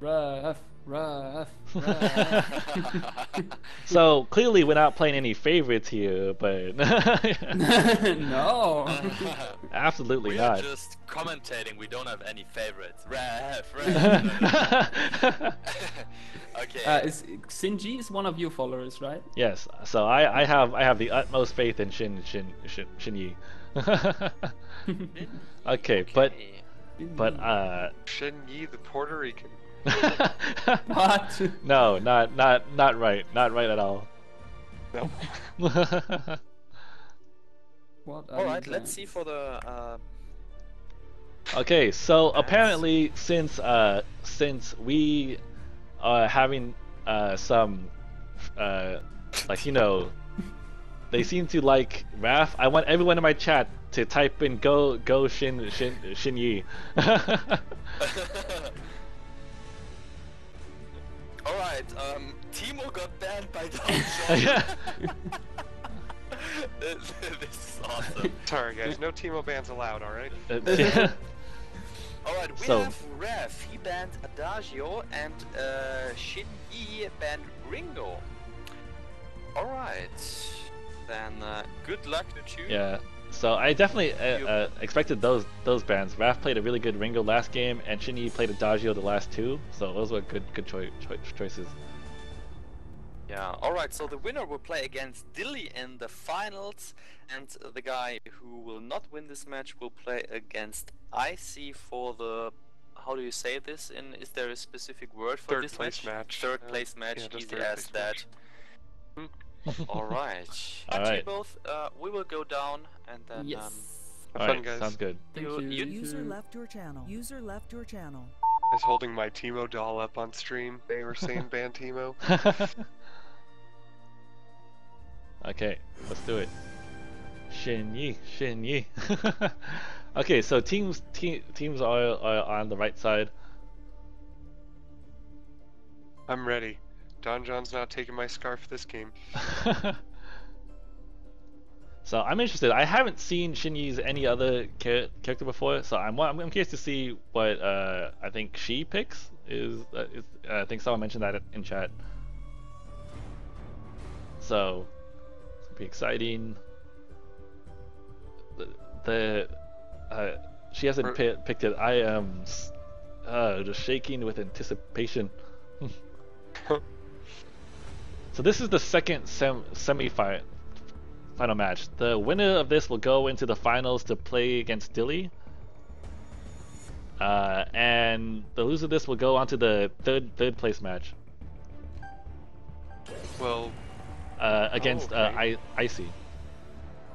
Raph. So clearly we're not playing any favorites here, but no, absolutely not. We're just commentating. We don't have any favorites. Raph. Okay. Xinyi is one of your followers, right? Yes. So I have the utmost faith in Xinyi. Okay, but Xinyi the Puerto Rican. What? No, not right at all. No. All right, let's see for the. Okay, so apparently since we are having some like, you know, they seem to like Raph. I want everyone in my chat to type in go Xinyi. Alright, Teemo got banned by Donald. This is awesome. Sorry guys, no Teemo bans allowed, alright? Alright, we have Raph, he banned Adagio, and Xinyi banned Ringo. Alright, then good luck to you. Yeah, so I definitely expected those bans. Raph played a really good Ringo last game, and Xinyi played Adagio the last two, so those were good choices. Yeah, alright, so the winner will play against Dilly in the finals, and the guy who will not win this match will play against Icy for the... How do you say this? Is there a specific word for this match? Third place match, yeah, easy as that. Alright. Alright. Both, we will go down, and then... Yes. Alright, sounds good. You user left your channel. User left your channel. I was holding my Teemo doll up on stream. They were saying ban Teemo. Okay, let's do it. Xinyi. Okay, so teams are on the right side. I'm ready. Don John's not taking my scarf this game. So I'm interested. I haven't seen Xinyi's any other character before, so I'm curious to see what I think she picks. I think someone mentioned that in chat. So it'll be exciting. She hasn't picked it. I am just shaking with anticipation. So this is the second semi-final match. The winner of this will go into the finals to play against Dilly, and the loser of this will go on to the third place match. Well, against Icy.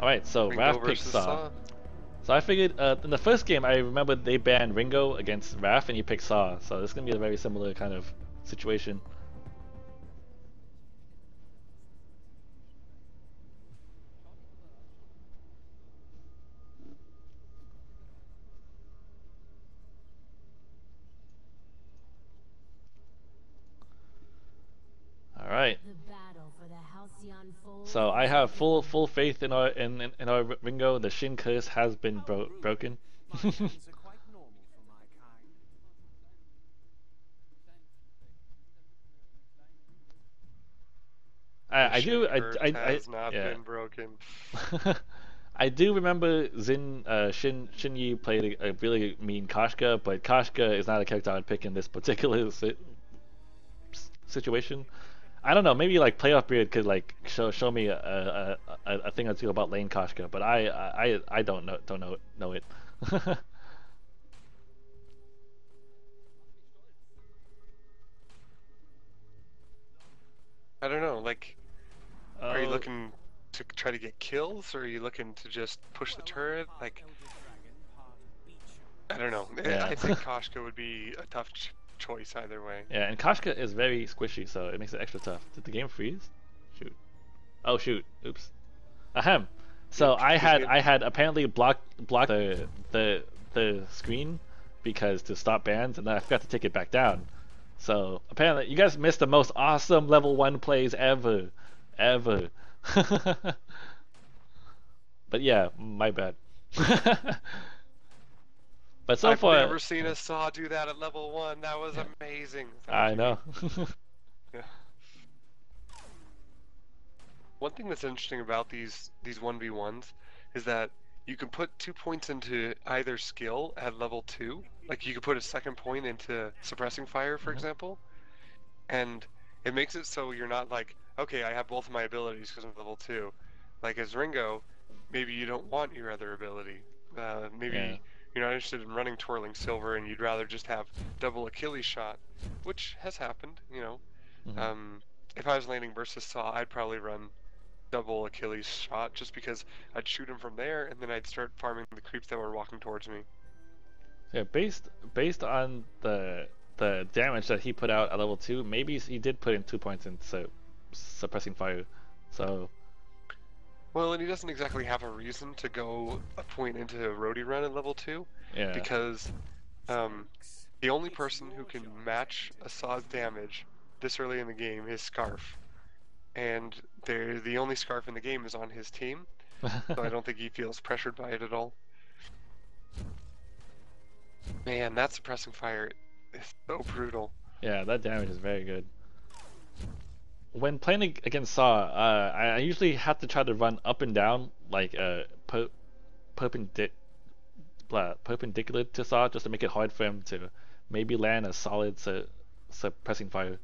All right, so Raph picks Saw. So I figured in the first game I remember they banned Ringo against Raph, and he picked Saw. So this is gonna be a very similar kind of situation. Alright. So I have full faith in our Ringo. The Shin curse has been broken. I do. I do remember Xinyi played a really mean Koshka, but Koshka is not a character I'd pick in this particular situation. I don't know. Maybe like Playoff Beard could like show me a thing or two about Lane Koshka, but I don't know it. I don't know. Like, are you looking to try to get kills, or are you looking to just push the turret? Like, I don't know. Yeah. I think Koshka would be a tough choice either way. Yeah, and Koshka is very squishy, so it makes it extra tough. Did the game freeze? Shoot. Oh shoot. Oops. Ahem. So I had apparently blocked the screen because to stop bans, and then I forgot to take it back down. So apparently you guys missed the most awesome level 1 plays ever. But yeah, my bad. But so far, I've never seen a Saw do that at level 1. That was amazing. Thank you. I know. Yeah. One thing that's interesting about these 1v1s is that you can put 2 points into either skill at level 2. Like you could put a second point into Suppressing Fire, for example, and it makes it so you're not like, okay, I have both of my abilities because I'm level 2. Like as Ringo, maybe you don't want your other ability. Maybe you're not interested in running Twirling Silver and you'd rather just have double Achilles Shot, which has happened, you know. If I was landing versus Saw, I'd probably run double Achilles Shot just because I'd shoot him from there and then I'd start farming the creeps that were walking towards me. Yeah, based on the damage that he put out at level 2, maybe he did put in 2 points in Suppressing Fire, so... Well, and he doesn't exactly have a reason to go a point into Roadie Run at level 2, because the only person who can match a Saw's damage this early in the game is Scarf, and the only Scarf in the game is on his team, so I don't think he feels pressured by it at all. Man, that Suppressing Fire is so brutal. Yeah, that damage is very good. When playing against Saw, I usually have to try to run up and down, like perpendicular to Saw, just to make it hard for him to maybe land a solid Suppressing Fire.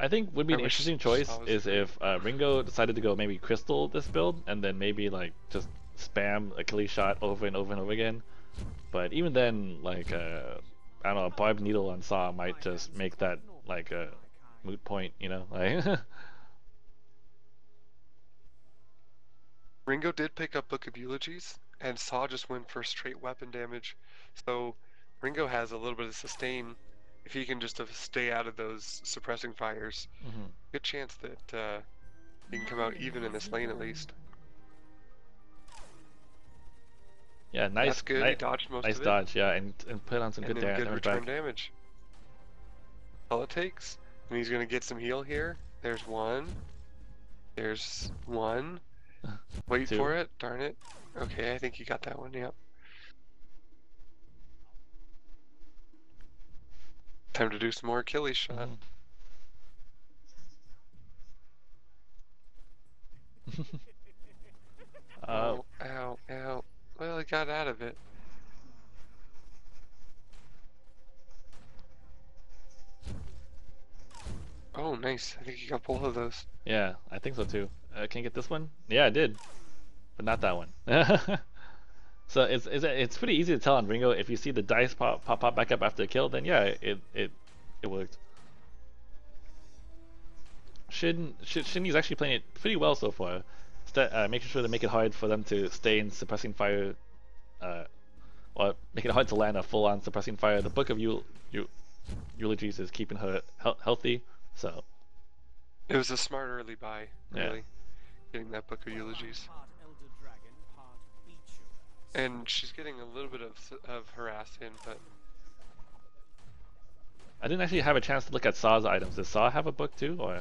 I think would be an interesting choice is if Ringo decided to go maybe Crystal this build, and then maybe like just spam Achilles Shot over and over and over again. But even then, like I don't know, a barbed needle on Saw might just make that like a moot point, you know? Like Ringo did pick up Book of Eulogies, and Saw just went for straight weapon damage. So Ringo has a little bit of sustain. If he can just stay out of those Suppressing Fires, good chance that he can come out even in this lane at least. Yeah, nice. That's good. He dodged most of it. Nice dodge, yeah, and put on some good damage. Good return damage. All it takes, and he's gonna get some heal here. There's one. There's one. Wait for it. Darn it. Okay, I think he got that one. Yep. Time to do some more Achilles Shot. Oh, ow, ow. Well, he got out of it. Oh, nice. I think you got both of those. Yeah, I think so too. Can I get this one? Yeah, I did. But not that one. So it's pretty easy to tell on Ringo. If you see the dice pop back up after a kill, then yeah, it worked. Shinji's actually playing it pretty well so far. Making sure to make it hard for them to stay in Suppressing Fire, or make it hard to land a full-on Suppressing Fire. The Book of Eulogies is keeping her healthy, so it was a smart early buy, really, getting that Book of Eulogies. And she's getting a little bit of harass in, but I didn't actually have a chance to look at Saw's items. Does Saw have a book too, or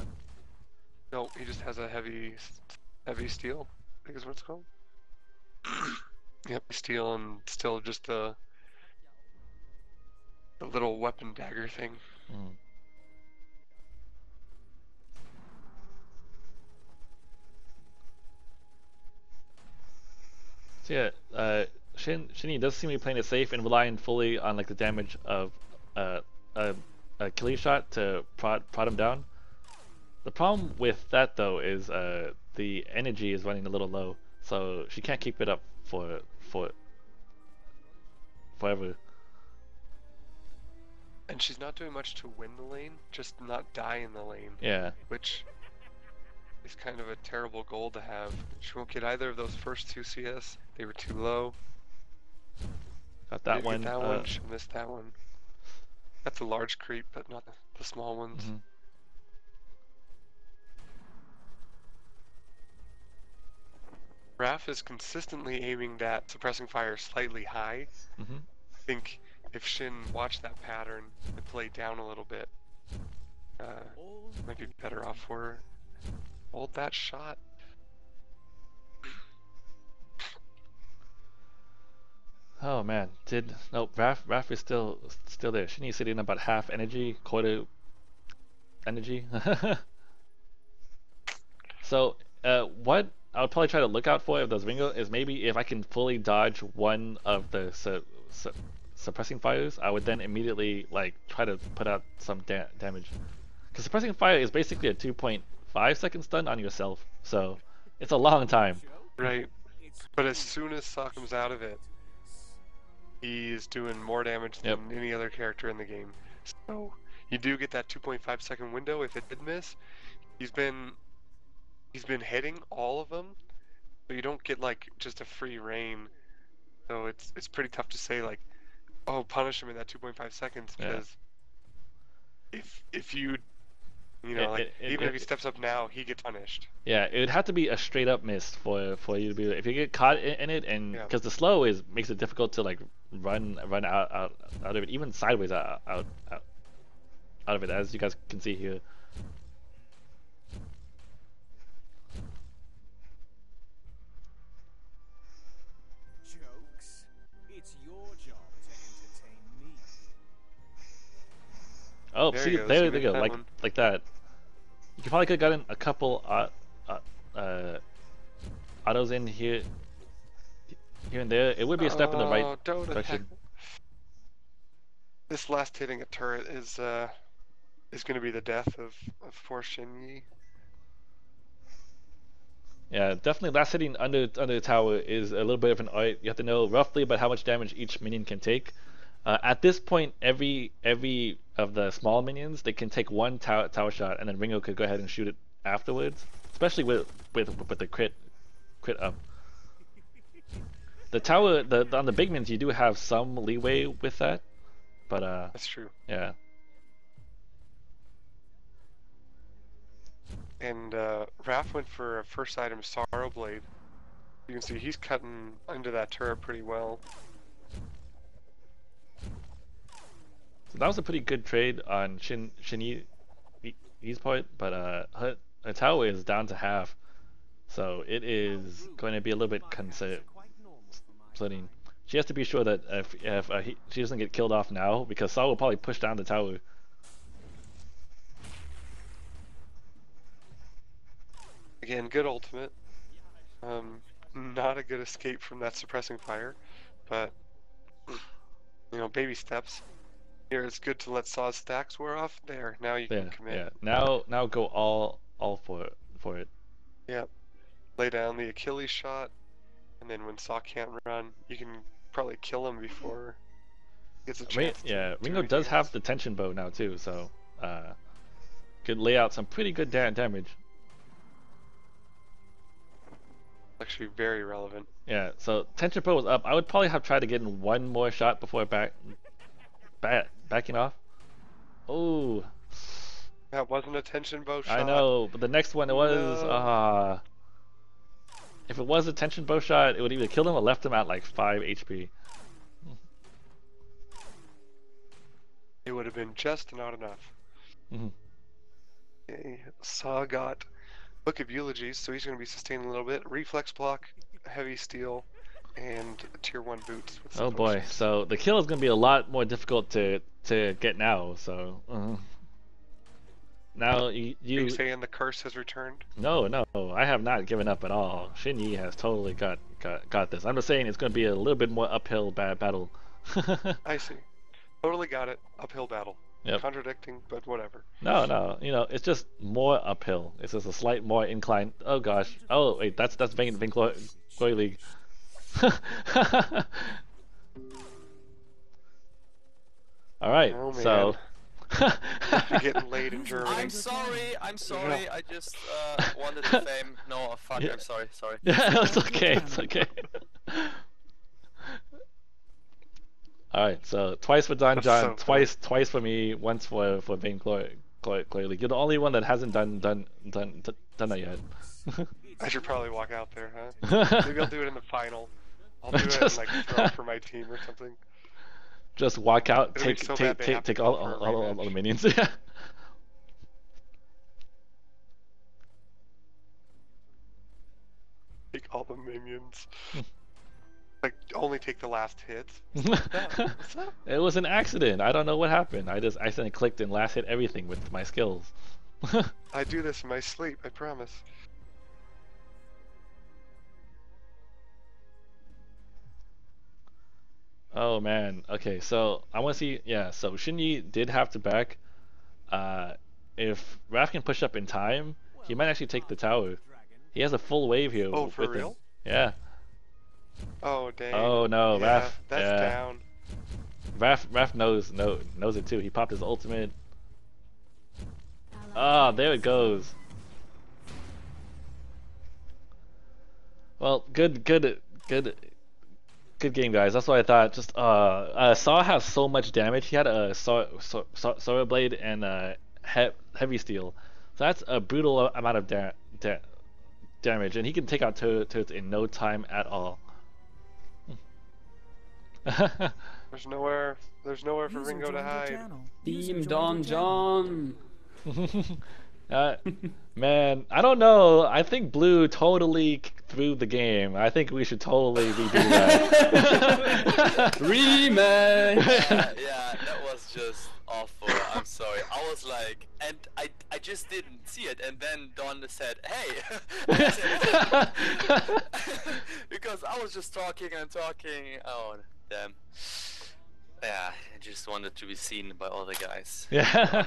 no? He just has a Heavy Steel, I think is what it's called. Yep, Steel, and still just the little weapon dagger thing. So yeah, Shinyi does seem to be playing it safe and relying fully on like the damage of a Achilles Shot to prod him down. The problem with that though is the energy is running a little low, so she can't keep it up for forever. And she's not doing much to win the lane, just not die in the lane. Yeah. Which is kind of a terrible goal to have. She won't get either of those first two CS. They were too low. Got that one. That one. She missed that one. That's a large creep, but not the small ones. Raph is consistently aiming that Suppressing Fire slightly high. I think if Shin watched that pattern and played down a little bit, might be better off for her. Hold that shot. Oh man, Raph is still there. Shinyi's sitting about half energy, quarter energy. So what I'll probably try to look out for if there's Ringo is maybe if I can fully dodge one of the suppressing fires, I would then immediately like try to put out some damage. Because suppressing fire is basically a 2.5 second stun on yourself, so it's a long time. Right, but as soon as Saw comes out of it, he's doing more damage than any other character in the game. So you do get that 2.5 second window if it did miss. He's been hitting all of them, but you don't get like just a free reign. So it's pretty tough to say like, oh, punish him in that 2.5 seconds because if he steps up now, he gets punished. Yeah, it would have to be a straight up miss for you to be if you get caught in it, and because the slow makes it difficult to like run out of it, even sideways out of it, as you guys can see here. Oh, there see, there they go, like that. You probably could have gotten a couple autos in here and there. It would be a step in the right direction. This last hitting a turret is going to be the death of poor Xinyi. Yeah, definitely last hitting under the tower is a little bit of an art. You have to know roughly about how much damage each minion can take. At this point, every of the small minions, they can take one tower shot, and then Ringo could go ahead and shoot it afterwards. Especially with the crit up. The tower, on the big minions, you do have some leeway with that, but that's true. Yeah. And Raph went for a first item Sorrowblade. You can see he's cutting under that turret pretty well. That was a pretty good trade on Shinyi's part, but her tower is down to half, so it is going to be a little bit concerning. She has to be sure that if she doesn't get killed off now, because Saw will probably push down the tower. Again, good ultimate. Not a good escape from that suppressing fire, but you know, baby steps. Here, it's good to let Saw's stacks wear off. There, now you can commit. Yeah, now go all for it. Yeah, lay down the Achilles shot, and then when Saw can't run, you can probably kill him before he gets a chance. Ringo does have the tension bow now too, so could lay out some pretty good damage. Actually, very relevant. Yeah, so tension bow was up. I would probably have tried to get in one more shot before backing off. Oh, that wasn't a tension bow shot. I know, but the next one it was. No. If it was a tension bow shot, it would either kill him or left him at like 5 HP. It would have been just not enough. Okay. Saw got Book of Eulogies, so he's going to be sustaining a little bit. Reflex block, heavy steel, and tier 1 boots. Oh boy! So the kill is going to be a lot more difficult to get now. So now you. Are you saying the curse has returned? No, I have not given up at all. Shinyi has totally got this. I'm just saying it's going to be a little bit more uphill battle. I see. Totally got it. Uphill battle. Yep. Contradicting, but whatever. No, you know, it's just more uphill. It's just a slight more incline. Oh gosh. Oh wait, that's Vainglory League. All right, oh, so you're getting laid in Germany. I'm sorry. Yeah. I just wanted to fame. No, fuck. Yeah. I'm sorry. Yeah, it's okay. It's okay. All right, so twice for Don John, so twice for me, once for Vainglory. Clearly, you're the only one that hasn't done that yet. I should probably walk out there, huh? Maybe I'll do it in the final. I'll do just... it in, like, throw for my team or something. Just walk out, it'll take so take all the minions. Yeah. Take all the minions. Like, only take the last hit. It was an accident. I don't know what happened. I just accidentally clicked and last hit everything with my skills. I do this in my sleep, I promise. Oh man. Okay, so I want to see. Yeah, so Shinji did have to back. If Raph can push up in time, he might actually take the tower. He has a full wave here. Oh, for real? Him. Yeah. Oh dang. Oh no, yeah, Raph. That's down. Raph knows it too. He popped his ultimate. Ah, oh, there it goes. Well, good game, guys. That's what I thought. Just Saw has so much damage. He had a Sorrowblade and Heavy Steel, so that's a brutal amount of damage, and he can take out turrets in no time at all. There's nowhere for Ringo to hide. Beam Don John. Man, I don't know. I think Blue totally threw the game. I think we should totally redo that. Rematch. Yeah, that was just awful. I'm sorry. I was like, and I just didn't see it. And then Don said, "Hey," because I was just talking and talking. Oh, damn. Yeah, I just wanted to be seen by all the guys. Yeah.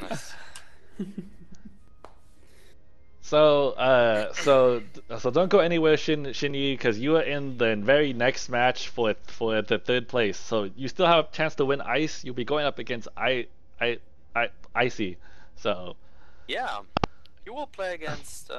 So, so don't go anywhere, Xinyi, because you are in the very next match for the third place. So you still have a chance to win Ice. You'll be going up against Icy. So. Yeah, you will play against.